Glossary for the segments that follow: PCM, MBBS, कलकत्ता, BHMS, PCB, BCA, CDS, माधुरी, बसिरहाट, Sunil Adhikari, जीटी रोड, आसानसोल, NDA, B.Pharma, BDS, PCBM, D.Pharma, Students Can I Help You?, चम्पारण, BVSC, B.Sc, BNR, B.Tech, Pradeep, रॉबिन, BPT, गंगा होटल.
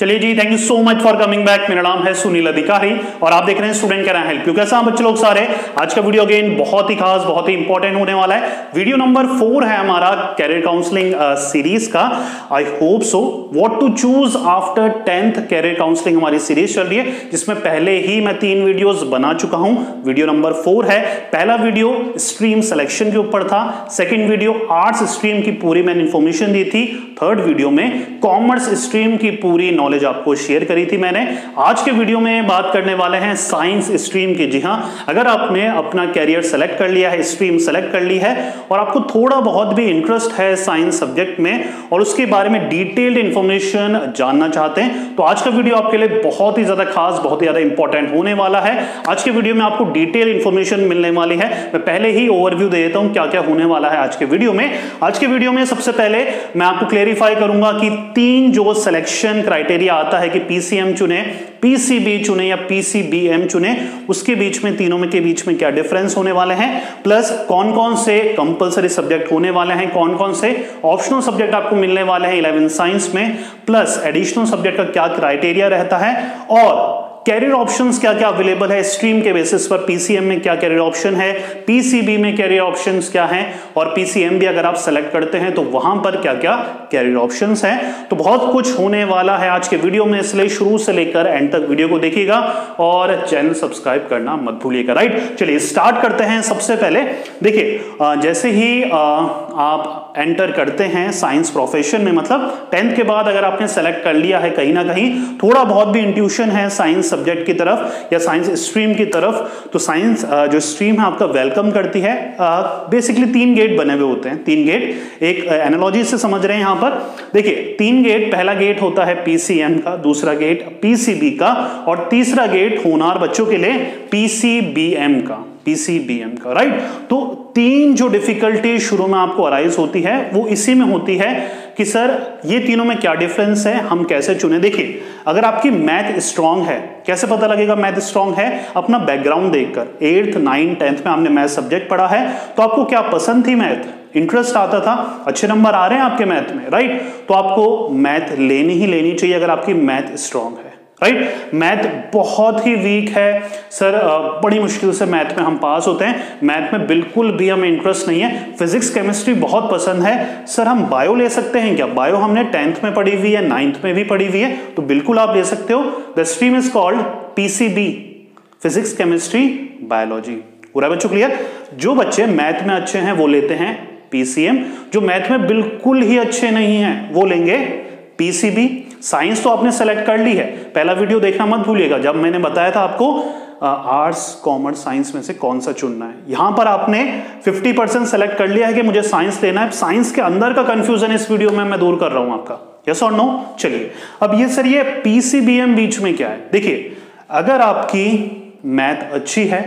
चलिए जी, thank you so much for coming back. मेरा नाम है सुनील अधिकारी और आप देख रहे हैं student can I help you. कैसे बच्चे लोग सारे, आज का वीडियो अगेन बहुत ही खास, बहुत ही इंपॉर्टेंट होने वाला है। वीडियो नंबर 4 है हमारा कैरियर काउंसलिंग सीरीज का। I hope so what to choose after 10th career counselling हमारी सीरीज चल रही है, जिसमें पहले ही मैं 3 वीडियोज बना चुका हूं। वीडियो नंबर 4 है। पहला वीडियो स्ट्रीम सिलेक्शन के ऊपर था, सेकेंड वीडियो आर्ट्स स्ट्रीम की पूरी मैंने इंफॉर्मेशन दी थी, थर्ड वीडियो में कॉमर्स स्ट्रीम की पूरी आपको शेयर करी थी मैंने। आज के वीडियो में बात करने वाले हैं साइंस स्ट्रीम की। जी हां, अगर आपने अपना कैरियर सेलेक्ट कर लिया है, स्ट्रीम सेलेक्ट कर ली है और आपको थोड़ा बहुत भी इंटरेस्ट है साइंस सब्जेक्ट में और उसके बारे में डिटेल्ड इंफॉर्मेशन जानना चाहते हैं, तो आज का वीडियो आपके लिए बहुत ही ज्यादा खास, बहुत ही ज्यादा इंपॉर्टेंट होने वाला है। आज के वीडियो में आपको डिटेल इंफॉर्मेशन मिलने वाली है। मैं पहले ही ओवरव्यू दे देता हूं क्या क्या होने वाला है आज के वीडियो में। आज के वीडियो में सबसे पहले मैं आपको क्लेरिफाई करूंगा कि 3 जो सिलेक्शन क्राइटेरिया आता है कि पीसीएम चुने, पीसीबी चुने या पीसीबीएम चुने, उसके बीच में तीनों में के बीच में क्या डिफरेंस होने वाले हैं, प्लस कौन कौन से कंपलसरी सब्जेक्ट होने वाले हैं, कौन कौन से ऑप्शनल सब्जेक्ट आपको मिलने वाले हैं 11 साइंस में, प्लस एडिशनल सब्जेक्ट का क्या क्राइटेरिया रहता है और कैरियर ऑप्शंस क्या क्या अवेलेबल है स्ट्रीम के बेसिस पर। पीसीएम में क्या कैरियर ऑप्शन है, पीसीबी में कैरियर ऑप्शंस क्या हैं और पीसीएम भी अगर आप सेलेक्ट करते हैं तो वहां पर क्या क्या कैरियर ऑप्शंस हैं। तो बहुत कुछ होने वाला है आज के वीडियो में, इसलिए शुरू से लेकर एंड तक वीडियो को देखिएगा और चैनल सब्सक्राइब करना मत भूलिएगा। राइट, चलिए स्टार्ट करते हैं। सबसे पहले देखिए, जैसे ही आप एंटर करते हैं साइंस प्रोफेशन में, मतलब 10th के बाद अगर आपने सेलेक्ट कर लिया है, कहीं ना कहीं थोड़ा बहुत भी इंट्यूशन है साइंस सब्जेक्ट की तरफ या साइंस स्ट्रीम की तरफ, तो साइंस जो स्ट्रीम है आपका वेलकम करती है। बेसिकली 3 गेट बने हुए होते हैं, 3 गेट एक एनालॉजी से समझ रहे हैं यहां पर। देखिए 3 गेट, पहला गेट होता है पीसीएम का, दूसरा गेट पीसीबी का और तीसरा गेट होनार बच्चों के लिए पीसीबीएम का, पीसीबीएम का। राइट, तो 3 जो डिफिकल्टी शुरू में आपको अराइज होती है वो इसी में होती है कि सर ये तीनों में क्या डिफरेंस है, हम कैसे चुने। देखिए अगर आपकी मैथ स्ट्रांग है, कैसे पता लगेगा मैथ स्ट्रांग है, अपना बैकग्राउंड देखकर। 8th 9th 10th में आपने मैथ सब्जेक्ट पढ़ा है तो आपको क्या पसंद थी, मैथ, इंटरेस्ट आता था, अच्छे नंबर आ रहे हैं आपके मैथ में। राइट, तो आपको मैथ लेनी ही लेनी चाहिए अगर आपकी मैथ स्ट्रांग है। राइट, मैथ बहुत ही वीक है सर, बड़ी मुश्किल से मैथ में हम पास होते हैं, मैथ में बिल्कुल भी हमें इंटरेस्ट नहीं है, फिजिक्स केमिस्ट्री बहुत पसंद है, सर हम बायो ले सकते हैं क्या, बायो हमने 10th में पढ़ी हुई है, 9th में भी पढ़ी हुई है, तो बिल्कुल आप ले सकते हो। The stream is called PCB, physics chemistry biology. पूरा बच्चों क्लियर, जो बच्चे मैथ में अच्छे हैं वो लेते हैं पीसीएम, जो मैथ में बिल्कुल ही अच्छे नहीं है वो लेंगे पीसीबी। साइंस तो आपने सेलेक्ट कर ली है, पहला वीडियो देखना मत भूलिएगा जब मैंने बताया था आपको आर्ट्स कॉमर्स साइंस में से कौन सा चुनना है। यहां पर आपने 50% सेलेक्ट कर लिया है कि मुझे साइंस लेना है, साइंस के अंदर का कंफ्यूजन इस वीडियो में मैं दूर कर रहा हूं आपका। यस और नो। चलिए अब ये सर ये पीसीबीएम बीच में क्या है। देखिए अगर आपकी मैथ अच्छी है,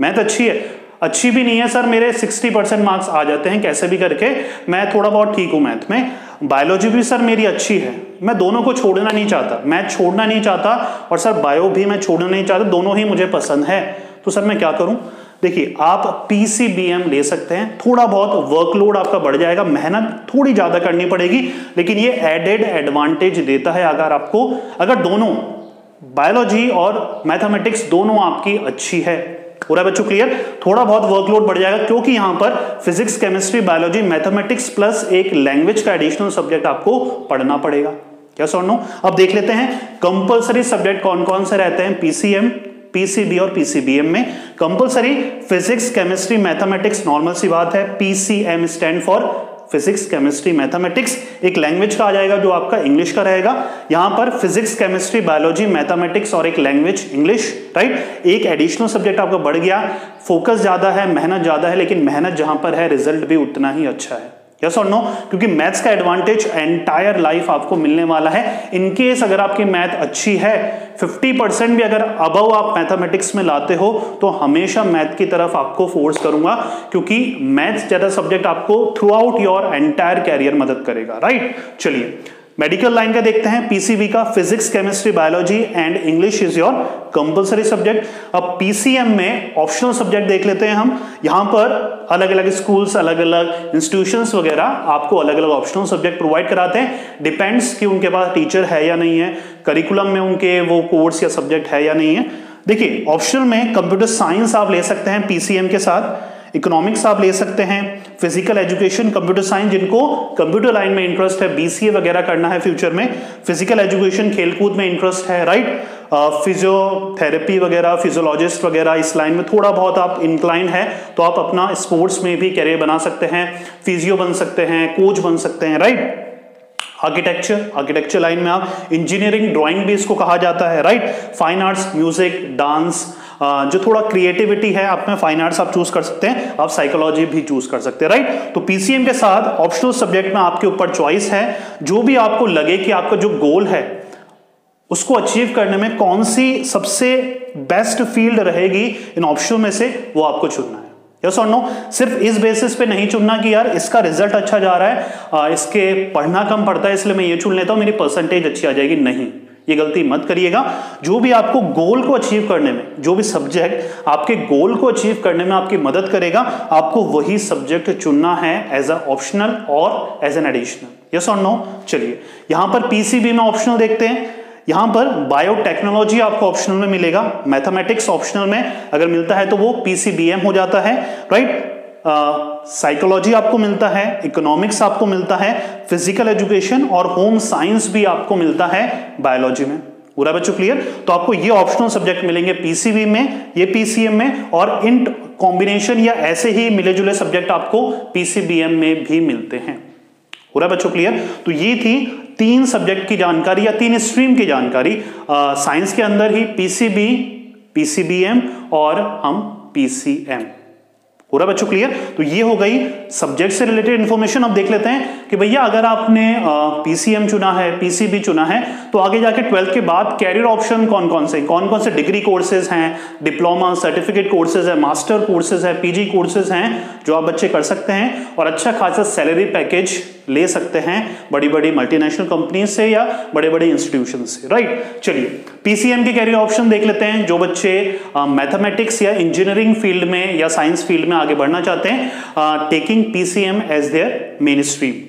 मैथ अच्छी है, अच्छी भी नहीं है सर मेरे 60% मार्क्स आ जाते हैं कैसे भी करके, मैं थोड़ा बहुत ठीक हूं मैथ में, बायोलॉजी भी सर मेरी अच्छी है, मैं दोनों को छोड़ना नहीं चाहता, मैथ छोड़ना नहीं चाहता और सर बायो भी मैं छोड़ना नहीं चाहता, दोनों ही मुझे पसंद है, तो सर मैं क्या करूं। देखिए आप पीसीबीएम ले सकते हैं, थोड़ा बहुत वर्कलोड आपका बढ़ जाएगा, मेहनत थोड़ी ज़्यादा करनी पड़ेगी, लेकिन ये एडेड एडवांटेज देता है अगर आपको, अगर दोनों बायोलॉजी और मैथमेटिक्स दोनों आपकी अच्छी है। पूरा बच्चों क्लियर, थोड़ा बहुत वर्कलोड बढ़ जाएगा क्योंकि यहां पर physics chemistry biology mathematics plus एक लैंग्वेज का एडिशनल सब्जेक्ट आपको पढ़ना पड़ेगा। क्या सर नो। अब देख लेते हैं कंपलसरी सब्जेक्ट कौन कौन से रहते हैं पीसीएम, पीसीबी और पीसीबीएम में। Compulsory physics chemistry mathematics, normal सी बात है, PCM stand for physics chemistry mathematics, एक लैंग्वेज का आ जाएगा जो आपका इंग्लिश का रहेगा। यहां पर फिजिक्स केमिस्ट्री बायोलॉजी मैथमेटिक्स और एक लैंग्वेज इंग्लिश। राइट, एक एडिशनल सब्जेक्ट आपका बढ़ गया, फोकस ज्यादा है, मेहनत ज्यादा है, लेकिन मेहनत जहां पर है रिजल्ट भी उतना ही अच्छा है। यस और नो, क्योंकि मैथ्स का एडवांटेज एंटायर लाइफ आपको मिलने वाला है। इनकेस अगर आपकी मैथ अच्छी है, 50% भी अगर अबव आप मैथमेटिक्स में लाते हो, तो हमेशा मैथ की तरफ आपको फोर्स करूंगा क्योंकि मैथ्स ज्यादा सब्जेक्ट आपको throughout your entire career मदद करेगा। राइट, चलिए मेडिकल लाइन का देखते हैं, पीसीबी का physics, chemistry, biology and English is your compulsory subject. अब पीसीएम में ऑप्शनल सब्जेक्ट देख लेते हैं हम। यहां पर अलग अलग स्कूल्स, अलग अलग इंस्टीट्यूशंस वगैरह आपको अलग अलग ऑप्शनल सब्जेक्ट प्रोवाइड कराते हैं। डिपेंड्स कि उनके पास टीचर है या नहीं है, करिकुलम में उनके वो कोर्स या सब्जेक्ट है या नहीं है। देखिए ऑप्शनल में कंप्यूटर साइंस आप ले सकते हैं पीसीएम के साथ, इकोनॉमिक्स आप ले सकते हैं, फिजिकल एजुकेशन, कंप्यूटर साइंस जिनको कंप्यूटर लाइन में इंटरेस्ट है, बीसीए वगैरह करना है फ्यूचर में, फिजिकल एजुकेशन खेलकूद में इंटरेस्ट है, राइट, फिजियोथेरेपी वगैरह, फिजियोलॉजिस्ट वगैरह इस लाइन में थोड़ा बहुत आप इंक्लाइन है तो आप अपना स्पोर्ट्स में भी करियर बना सकते हैं, फिजियो बन सकते हैं, कोच बन सकते हैं, राइट। आर्किटेक्चर लाइन में आप इंजीनियरिंग, ड्राइंग भी इसको कहा जाता है, right. Fine arts, music, dance, जो थोड़ा क्रिएटिविटी है आप में फाइन आर्ट्स आप चूज कर सकते हैं, आप साइकोलॉजी भी चूज कर सकते हैं, राइट। तो पीसीएम के साथ ऑप्शनल सब्जेक्ट में आपके ऊपर चॉइस है, जो भी आपको लगे कि आपका जो गोल है उसको अचीव करने में कौन सी सबसे बेस्ट फील्ड रहेगी इन ऑप्शन में से, वो आपको चुनना है। यस और नो, सिर्फ इस बेसिस पे नहीं चुनना कि यार इसका रिजल्ट अच्छा जा रहा है, इसके पढ़ना कम पड़ता है इसलिए मैं ये चुन लेता हूं, मेरी परसेंटेज अच्छी आ जाएगी। नहीं, ये गलती मत करिएगा। जो भी आपको गोल को अचीव करने में, जो भी सब्जेक्ट आपके गोल को अचीव करने में आपकी मदद करेगा, आपको वही सब्जेक्ट चुनना है एज अ ऑप्शनल और एज एन एडिशनल। यस और नो। चलिए यहां पर पीसीबी में ऑप्शनल देखते हैं। यहां पर बायोटेक्नोलॉजी आपको ऑप्शनल में मिलेगा, मैथमेटिक्स ऑप्शनल में अगर मिलता है तो वो पीसीबीएम हो जाता है, राइट। साइकोलॉजी आपको मिलता है, इकोनॉमिक्स आपको मिलता है, फिजिकल एजुकेशन और होम साइंस भी आपको मिलता है बायोलॉजी में। पूरा बच्चों क्लियर? तो आपको ये ऑप्शनल सब्जेक्ट मिलेंगे पीसीबी में, ये पीसीएम में, और इन कॉम्बिनेशन या ऐसे ही मिले जुले सब्जेक्ट आपको पीसीबीएम में भी मिलते हैं। पूरा बच्चों क्लियर? तो ये थी तीन सब्जेक्ट की जानकारी या तीन स्ट्रीम की जानकारी साइंस के अंदर ही, पीसीबी, पीसीबीएम और हम पीसीएम। पूरा बच्चों क्लियर? तो ये हो गई सब्जेक्ट से रिलेटेड इन्फॉर्मेशन। अब देख लेते हैं कि भैया अगर आपने पीसीएम चुना है, पीसीबी चुना है, तो आगे जाके 12th के बाद कैरियर ऑप्शन कौन कौन से डिग्री कोर्सेज हैं, डिप्लोमा, सर्टिफिकेट कोर्सेज हैं, मास्टर कोर्सेज हैं, पीजी कोर्सेज हैं जो आप बच्चे कर सकते हैं और अच्छा खासा सैलरी पैकेज ले सकते हैं बड़ी बड़ी मल्टीनेशनल कंपनी से या बड़े बड़े इंस्टीट्यूशन से, राइट। चलिए पीसीएम के कैरियर ऑप्शन देख लेते हैं। जो बच्चे मैथमेटिक्स या इंजीनियरिंग फील्ड में या साइंस फील्ड में आगे बढ़ना चाहते हैं, taking PCM as their main stream.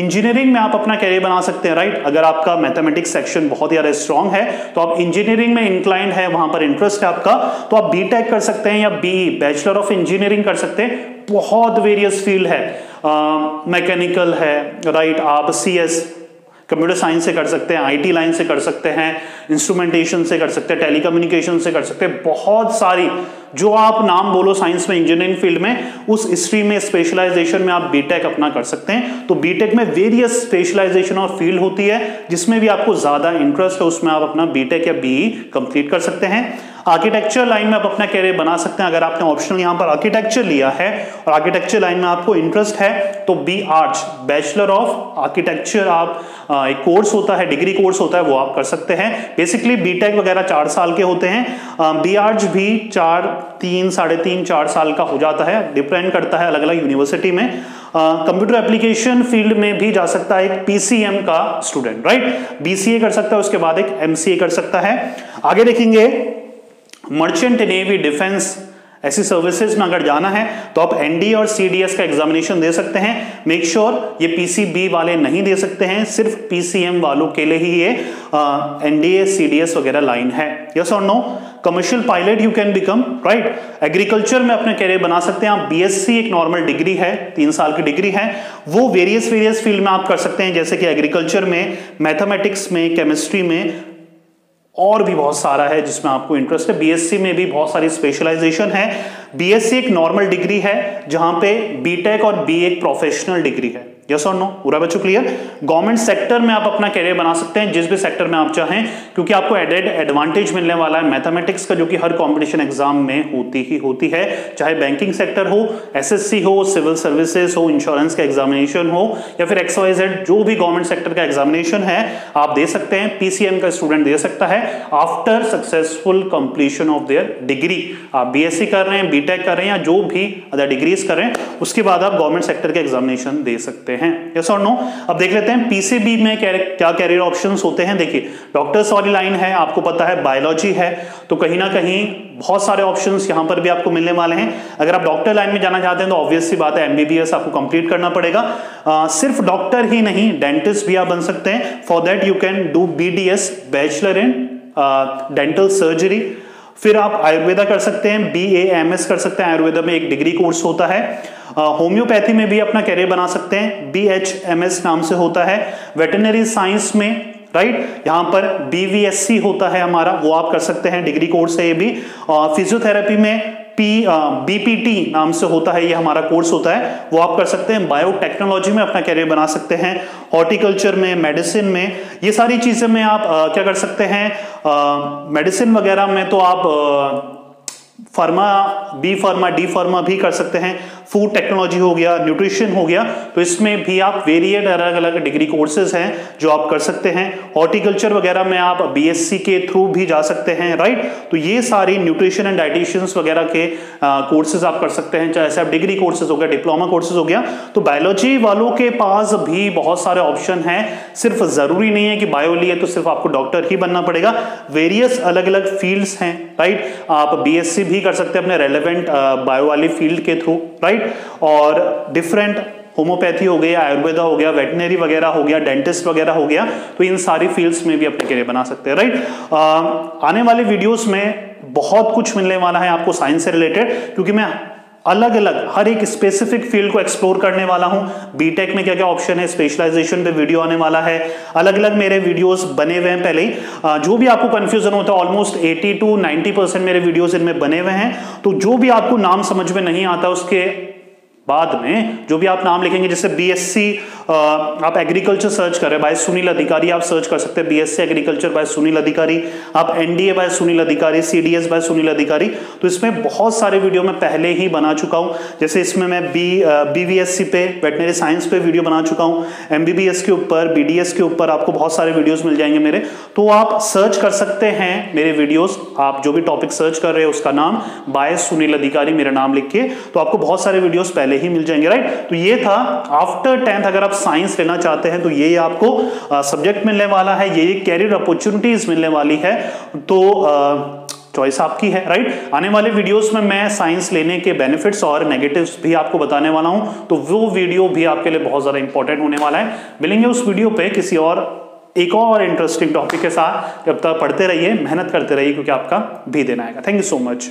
Engineering में आप अपना कैरियर बना सकते हैं, राइट। अगर आपका मैथमेटिक्स सेक्शन बहुत ज्यादा स्ट्रांग है तो आप इंजीनियरिंग में इंक्लाइंड है, वहां पर इंटरेस्ट है आपका, तो आप बी.टेक कर सकते हैं या बी.ई. बैचलर ऑफ इंजीनियरिंग कर सकते हैं। बहुत वेरियस फील्ड है, मैकेनिकल है, राइट, आप सीएस कंप्यूटर साइंस से कर सकते हैं, आईटी लाइन से कर सकते हैं, इंस्ट्रूमेंटेशन से कर सकते हैं, टेलीकम्युनिकेशन से कर सकते हैं। बहुत सारी जो आप नाम बोलो साइंस में, इंजीनियरिंग फील्ड में, उस स्ट्रीम में स्पेशलाइजेशन में आप बीटेक अपना कर सकते हैं। तो बीटेक में वेरियस स्पेशलाइजेशन और फील्ड होती है, जिसमें भी आपको ज्यादा इंटरेस्ट है उसमें आप अपना बीटेक या बीई कंप्लीट कर सकते हैं। आर्किटेक्चर लाइन में आप अपना कैरियर बना सकते हैं। अगर आपने ऑप्शनल यहां पर आर्किटेक्चर लिया है और आर्किटेक्चर लाइन में आपको इंटरेस्ट है तो बी.आर्च, बैचलर ऑफ आर्किटेक्चर, आप एक कोर्स होता है, डिग्री कोर्स होता है, वो आप कर सकते हैं। बेसिकली बीटेक वगैरह 4 साल के होते हैं, बी.आर्च भी 3, 3.5, 4 साल का हो जाता है, डिपेंड करता है अलग अलग यूनिवर्सिटी में। कंप्यूटर एप्लीकेशन फील्ड में भी जा सकता है एक पीसीएम का स्टूडेंट, राइट। बीसीए कर सकता है, उसके बाद एक एमसीए कर सकता है। आगे देखेंगे मर्चेंट नेवी, डिफेंस, ऐसी सर्विसेज में अगर जाना है तो आप एनडीए और सीडीएस का एग्जामिनेशन दे सकते हैं। मेक श्योर ये पीसीबी वाले नहीं दे सकते हैं, सिर्फ पीसीएम वालों के लिए ही ये एनडीए सीडीएस वगैरह लाइन है। यस और no. Commercial pilot you can become, right. Agriculture में अपने कैरियर बना सकते हैं आप। बीएससी एक नॉर्मल डिग्री है, 3 साल की डिग्री है, वो वेरियस फील्ड में आप कर सकते हैं, जैसे कि एग्रीकल्चर में, मैथमेटिक्स में, केमिस्ट्री में और भी बहुत सारा है जिसमें आपको इंटरेस्ट है। बीएससी में भी बहुत सारी स्पेशलाइजेशन है। बीएससी एक नॉर्मल डिग्री है जहां पे बीटेक और बीई एक प्रोफेशनल डिग्री है। यस और नो। पूरा बच्चों क्लियर? गवर्नमेंट सेक्टर में आप अपना कैरियर बना सकते हैं जिस भी सेक्टर में आप चाहें, क्योंकि आपको एडेड एडवांटेज मिलने वाला है मैथमेटिक्स का, जो कि हर कॉम्पिटिशन एग्जाम में होती ही होती है, चाहे बैंकिंग सेक्टर हो, एसएससी हो, सिविल सर्विसेज हो, इंश्योरेंस का एग्जामिनेशन हो, या फिर XYZ जो भी गवर्नमेंट सेक्टर का एग्जामिनेशन है आप दे सकते हैं। पीसीएम का स्टूडेंट दे सकता है after successful completion of their degree. आप बीएससी कर रहे हैं, बीटेक कर रहे हैं या जो भी अदर डिग्रीज कर रहे हैं, उसके बाद आप गवर्नमेंट सेक्टर का एग्जामिनेशन दे सकते हैं। हैं, यस और नो। अब देख लेते हैं पीसीबी में क्या कैरियर ऑप्शंस होते हैं। देखिए डॉक्टर्स वाली लाइन है, आपको पता है बायोलॉजी है, तो कहीं ना कहीं बहुत सारे ऑप्शंस यहां पर भी आपको मिलने वाले हैं। अगर आप डॉक्टर लाइन में जाना चाहते हैं तो ऑब्वियस सी बात है एमबीबीएस आपको कंप्लीट करना पड़ेगा। सिर्फ डॉक्टर ही नहीं, डेंटिस्ट भी आप बन सकते हैं। For that you can do BDS, bachelor in dental surgery. फिर आप आयुर्वेदा कर सकते हैं, BA MS कर सकते हैं, आयुर्वेदा में एक डिग्री कोर्स होता है। होम्योपैथी में भी अपना कैरियर बना सकते हैं, BHMS नाम से होता है। वेटरनरी साइंस में राइट, यहाँ पर BVSC होता है हमारा, वो आप कर सकते हैं, डिग्री कोर्स है ये भी। फिजियोथेरेपी में BPT नाम से होता है, ये हमारा कोर्स होता है, वो आप कर सकते हैं। बायोटेक्नोलॉजी में अपना कैरियर बना सकते हैं, हॉर्टिकल्चर में, मेडिसिन में, ये सारी चीजें में आप क्या कर सकते हैं। मेडिसिन वगैरह में तो आप फार्मा, B.Pharma, D.Pharma भी कर सकते हैं। फूड टेक्नोलॉजी हो गया, न्यूट्रिशन हो गया, तो इसमें भी आप वेरिएट अलग अलग डिग्री कोर्सेज हैं जो आप कर सकते हैं। हॉर्टिकल्चर वगैरह में आप BSc के थ्रू भी जा सकते हैं राइट। तो ये सारी न्यूट्रिशन एंड डाइटिशियंस वगैरह के कोर्सेज आप कर सकते हैं, जैसे आप डिग्री कोर्सेज हो गया, डिप्लोमा कोर्सेज हो गया। तो बायोलॉजी वालों के पास भी बहुत सारे ऑप्शन हैं, सिर्फ ज़रूरी नहीं है कि बायो लिए तो सिर्फ आपको डॉक्टर ही बनना पड़ेगा, वेरियस अलग अलग फील्ड्स हैं राइट। आप BSc भी कर सकते हैं अपने रेलेवेंट बायो वाली फील्ड के थ्रू राइट। और डिफरेंट होम्योपैथी हो गया, आयुर्वेदा हो गया, वेटनरी वगैरह हो गया, डेंटिस्ट वगैरह हो गया, तो इन सारी फील्ड्स में भी अपने करियर बना सकते हैं राइट। आने वाले वीडियोस में बहुत कुछ मिलने वाला है आपको साइंस से रिलेटेड, क्योंकि मैं अलग अलग हर एक स्पेसिफिक फील्ड को एक्सप्लोर करने वाला हूं। बीटेक में क्या क्या ऑप्शन है, स्पेशलाइजेशन पे वीडियो आने वाला है, अलग अलग मेरे वीडियोस बने हुए हैं पहले ही। जो भी आपको कंफ्यूजन होता है, ऑलमोस्ट 80 to 90% मेरे वीडियोस इनमें बने हुए हैं, तो जो भी आपको नाम समझ में नहीं आता उसके बाद में जो भी आप नाम लिखेंगे, जैसे BSc आप एग्रीकल्चर सर्च कर रहे हैं बाय सुनील अधिकारी, आप सर्च कर सकते हैं BSc एग्रीकल्चर बाय सुनील अधिकारी, आप NDA बाय सुनील अधिकारी, CDS बाय सुनील अधिकारी। तो इसमें बहुत सारे वीडियो मैं पहले ही बना चुका हूं, जैसे इसमें मैं BVSC पे, वेटनरी साइंस पे वीडियो बना चुका हूं, MBBS के ऊपर, BDS के ऊपर आपको बहुत सारे वीडियोज मिल जाएंगे मेरे। तो आप सर्च कर सकते हैं मेरे वीडियोज, आप जो भी टॉपिक सर्च कर रहे हो उसका नाम बाय सुनील अधिकारी मेरा नाम लिख के, तो आपको बहुत सारे वीडियोज पहले ही मिल जाएंगे राइट। तो ये था आफ्टर 10th अगर आप साइंस लेना चाहते हैं तो ये आपको सब्जेक्ट मिलने वाला है, ये कैरियर अपॉर्चुनिटीज मिलने वाली है, तो चॉइस आपकी है राइट। आने वाले वीडियोस में मैं साइंस लेने के बेनिफिट्स और नेगेटिव्स भी आपको बताने वाला हूं, तो वो वीडियो भी आपके लिए बहुत ज्यादा इंपॉर्टेंट होने वाला है। मिलेंगे उस वीडियो पे किसी और एक और इंटरेस्टिंग टॉपिक के साथ। तब तक पढ़ते रहिए, मेहनत करते रहिए, क्योंकि आपका भी दिन आएगा। Thank you so much.